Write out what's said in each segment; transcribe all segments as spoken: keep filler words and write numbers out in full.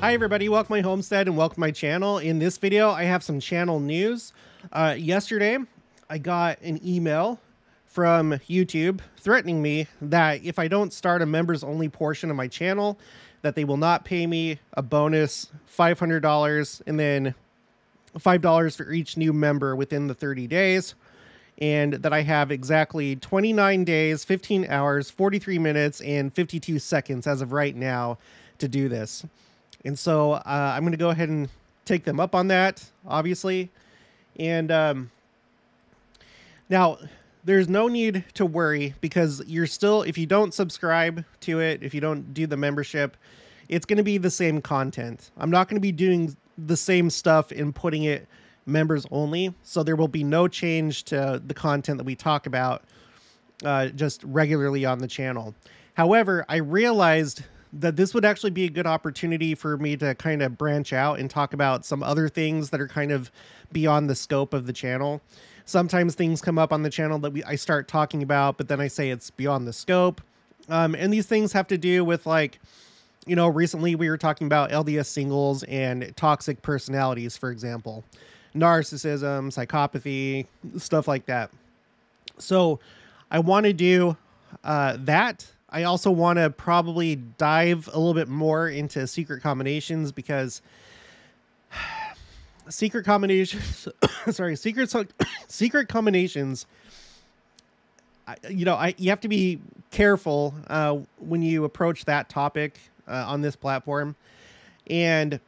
Hi everybody, welcome to my homestead and welcome to my channel. In this video, I have some channel news. Uh, yesterday, I got an email from YouTube threatening me that if I don't start a members-only portion of my channel, that they will not pay me a bonus five hundred dollars and then five dollars for each new member within the thirty days, and that I have exactly twenty-nine days, fifteen hours, forty-three minutes, and fifty-two seconds as of right now to do this. And so uh, I'm going to go ahead and take them up on that, obviously. And um, now there's no need to worry because you're still, if you don't subscribe to it, if you don't do the membership, it's going to be the same content. I'm not going to be doing the same stuff and putting it members only. So there will be no change to the content that we talk about uh, just regularly on the channel. However, I realized that this would actually be a good opportunity for me to kind of branch out and talk about some other things that are kind of beyond the scope of the channel. Sometimes things come up on the channel that we, I start talking about, but then I say it's beyond the scope. Um, and these things have to do with, like, you know, recently we were talking about L D S singles and toxic personalities, for example, narcissism, psychopathy, stuff like that. So I want to do uh, that. I also want to probably dive a little bit more into secret combinations because secret combinations, sorry, secret, secret combinations, I, you know, I, you have to be careful uh, when you approach that topic uh, on this platform. And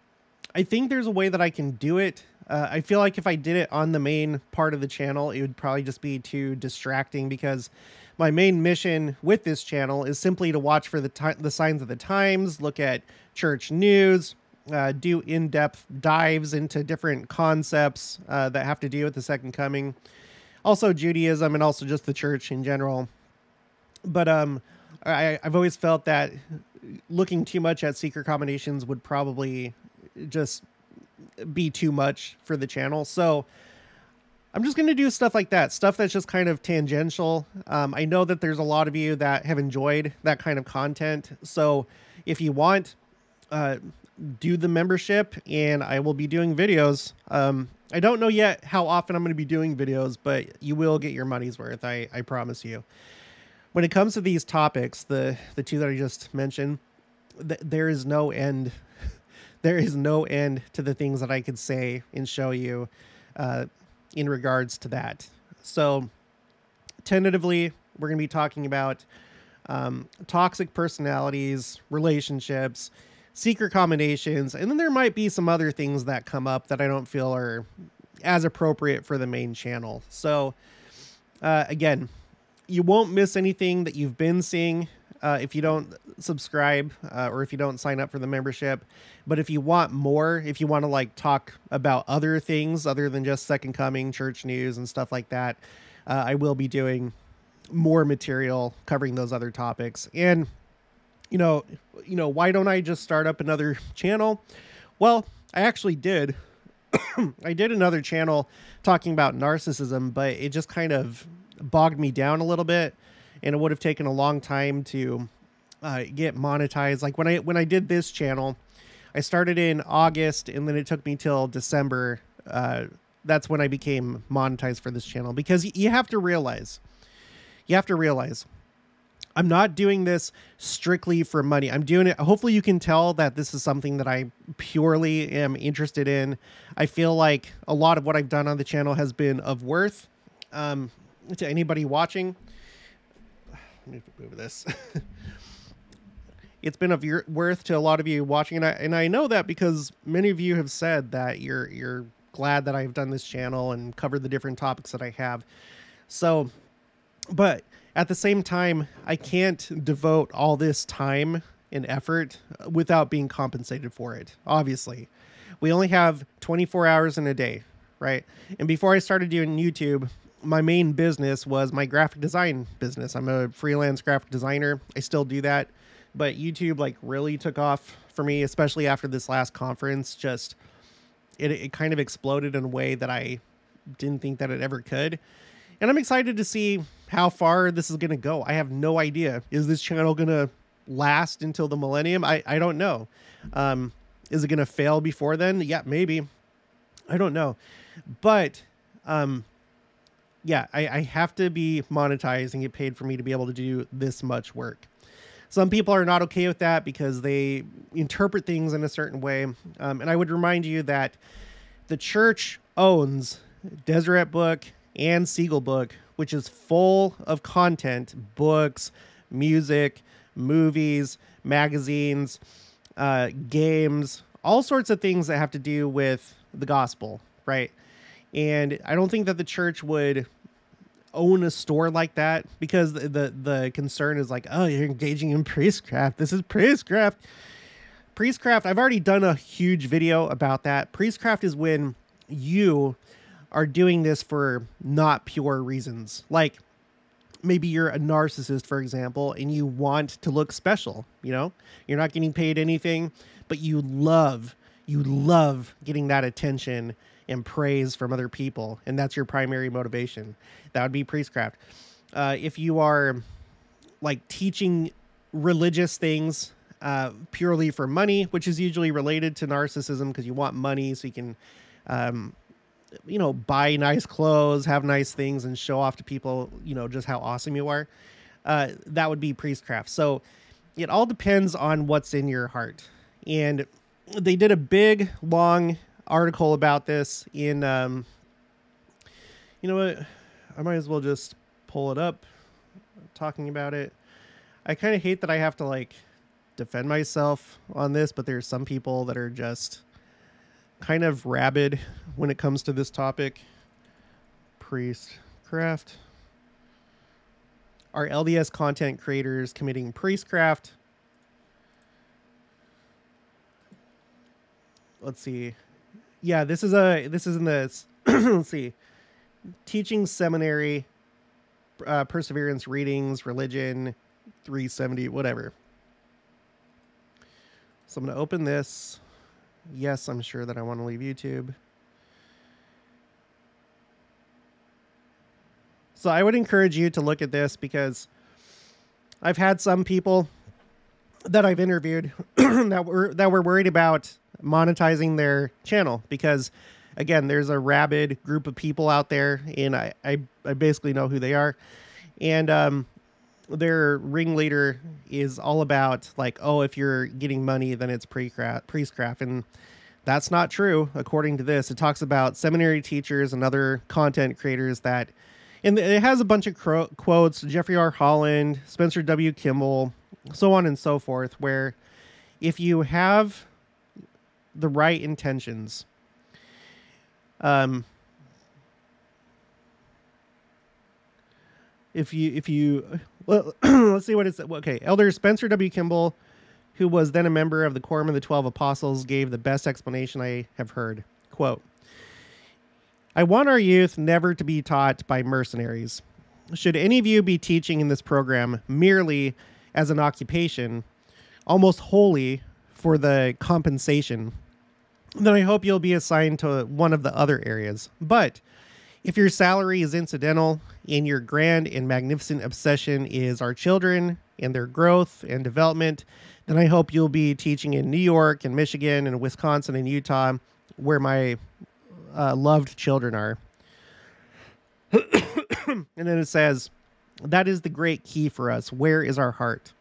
I think there's a way that I can do it. Uh, I feel like if I did it on the main part of the channel, it would probably just be too distracting because my main mission with this channel is simply to watch for the, the signs of the times, look at church news, uh, do in-depth dives into different concepts uh, that have to do with the second coming, also Judaism, and also just the church in general. But um, I, I've always felt that looking too much at secret combinations would probably just be too much for the channel. So I'm just going to do stuff like that, stuff that's just kind of tangential. Um, I know that there's a lot of you that have enjoyed that kind of content. So if you want, uh, do the membership and I will be doing videos. Um, I don't know yet how often I'm going to be doing videos, but you will get your money's worth. I, I promise you. When it comes to these topics, the, the two that I just mentioned, th there is no end. There is no end to the things that I could say and show you uh, in regards to that. So tentatively, we're going to be talking about um, toxic personalities, relationships, secret combinations, and then there might be some other things that come up that I don't feel are as appropriate for the main channel. So uh, again, you won't miss anything that you've been seeing Uh, if you don't subscribe uh, or if you don't sign up for the membership. But if you want more, if you want to like talk about other things other than just Second Coming, church news and stuff like that, uh, I will be doing more material covering those other topics. And, you know, you know, why don't I just start up another channel? Well, I actually did. I did another channel talking about narcissism, but it just kind of bogged me down a little bit. And it would have taken a long time to uh, get monetized. Like when I when I did this channel, I started in August, and then it took me till December. Uh, that's when I became monetized for this channel. Because you have to realize, you have to realize, I'm not doing this strictly for money. I'm doing it. Hopefully, you can tell that this is something that I purely am interested in. I feel like a lot of what I've done on the channel has been of worth um, to anybody watching. Move over this. It's been of your worth to a lot of you watching, and I and I know that because many of you have said that you're you're glad that I've done this channel and covered the different topics that I have. So, but at the same time, I can't devote all this time and effort without being compensated for it. Obviously, we only have twenty-four hours in a day, right? And before I started doing YouTube, my main business was my graphic design business. I'm a freelance graphic designer. I still do that, but YouTube like really took off for me, especially after this last conference. Just it, it kind of exploded in a way that I didn't think that it ever could. And I'm excited to see how far this is going to go. I have no idea. Is this channel going to last until the millennium? I, I don't know. Um, Is it going to fail before then? Yeah, maybe. I don't know. But um, yeah, I, I have to be monetized and get paid for me to be able to do this much work. Some people are not okay with that because they interpret things in a certain way. Um, and I would remind you that the church owns Deseret Book and Siegel Book, which is full of content, books, music, movies, magazines, uh, games, all sorts of things that have to do with the gospel, right? And I don't think that the church would own a store like that, because the, the the concern is like, oh, you're engaging in priestcraft. This is priestcraft. Priestcraft, I've already done a huge video about that. Priestcraft is when you are doing this for not pure reasons. Like maybe you're a narcissist, for example, and you want to look special, you know? You're not getting paid anything, but you love, you love getting that attention and praise from other people, and that's your primary motivation. That would be priestcraft. Uh, if you are like teaching religious things uh, purely for money, which is usually related to narcissism, because you want money so you can, um, you know, buy nice clothes, have nice things, and show off to people, you know, just how awesome you are. Uh, that would be priestcraft. So it all depends on what's in your heart. And they did a big, long article about this in um you know what, I might as well just pull it up talking about it. I kind of hate that I have to like defend myself on this, but there's some people that are just kind of rabid when it comes to this topic. Priestcraft. Are L D S content creators committing priestcraft? Let's see. Yeah, this is a this is in the let's see, teaching seminary, uh, perseverance readings, religion, three seventy, whatever. So I'm gonna open this. Yes, I'm sure that I want to leave YouTube. So I would encourage you to look at this, because I've had some people that I've interviewed that were that were worried about monetizing their channel, because again, there's a rabid group of people out there, and I, I, I basically know who they are. And um, their ringleader is all about like, oh, if you're getting money, then it's priestcraft. And that's not true. According to this, it talks about seminary teachers and other content creators that, and it has a bunch of quotes, Jeffrey R. Holland, Spencer W. Kimball, so on and so forth, where if you have the right intentions, um if you if you well let's see what it's okay. Elder Spencer W. Kimball, who was then a member of the Quorum of the Twelve Apostles, gave the best explanation I have heard. Quote, "I want our youth never to be taught by mercenaries. Should any of you be teaching in this program merely as an occupation, almost wholly for the compensation, then I hope you'll be assigned to one of the other areas. But if your salary is incidental and your grand and magnificent obsession is our children and their growth and development, then I hope you'll be teaching in New York and Michigan and Wisconsin and Utah, where my uh, loved children are." And then it says, "That is the great key for us. Where is our heart?"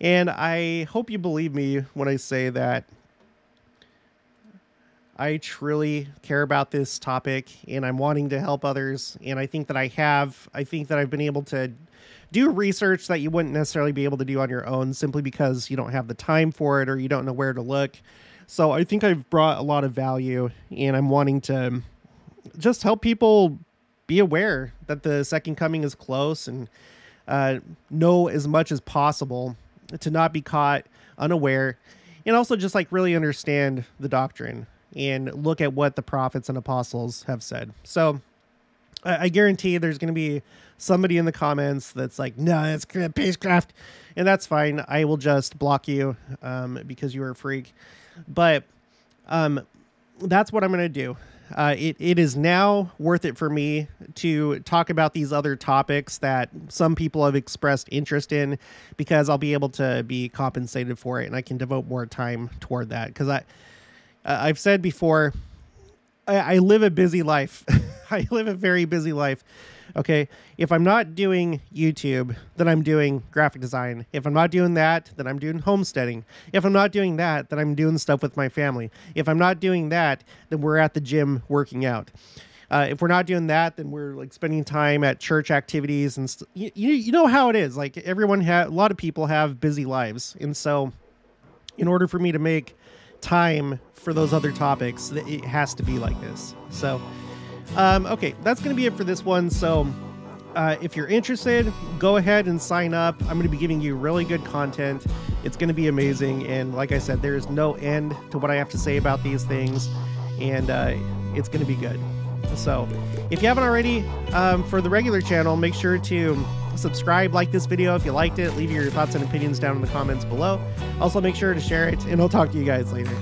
And I hope you believe me when I say that I truly care about this topic, and I'm wanting to help others. And I think that I have, I think that I've been able to do research that you wouldn't necessarily be able to do on your own, simply because you don't have the time for it or you don't know where to look. So I think I've brought a lot of value, and I'm wanting to just help people be aware that the second coming is close, and uh, know as much as possible, to not be caught unaware, and also just like really understand the doctrine and look at what the prophets and apostles have said. So I, I guarantee there's going to be somebody in the comments that's like, no, that's priestcraft, and that's fine. I will just block you um, because you are a freak. But um, that's what I'm going to do. uh, it, it is now worth it for me to talk about these other topics that some people have expressed interest in, because I'll be able to be compensated for it and I can devote more time toward that. Because I, uh, I've said before, I, I live a busy life. I live a very busy life. Okay, if I'm not doing YouTube, then I'm doing graphic design. If I'm not doing that, then I'm doing homesteading. If I'm not doing that, then I'm doing stuff with my family. If I'm not doing that, then we're at the gym working out. Uh, if we're not doing that, then we're like spending time at church activities and st you, you you know how it is. Like everyone, ha a lot of people have busy lives, and so in order for me to make time for those other topics, it has to be like this. So. Um, okay, that's going to be it for this one. So uh, if you're interested, go ahead and sign up. I'm going to be giving you really good content. It's going to be amazing. And like I said, there is no end to what I have to say about these things. And uh, it's going to be good. So if you haven't already, um, for the regular channel, make sure to subscribe, like this video if you liked it. Leave your thoughts and opinions down in the comments below. Also, make sure to share it. And I'll talk to you guys later.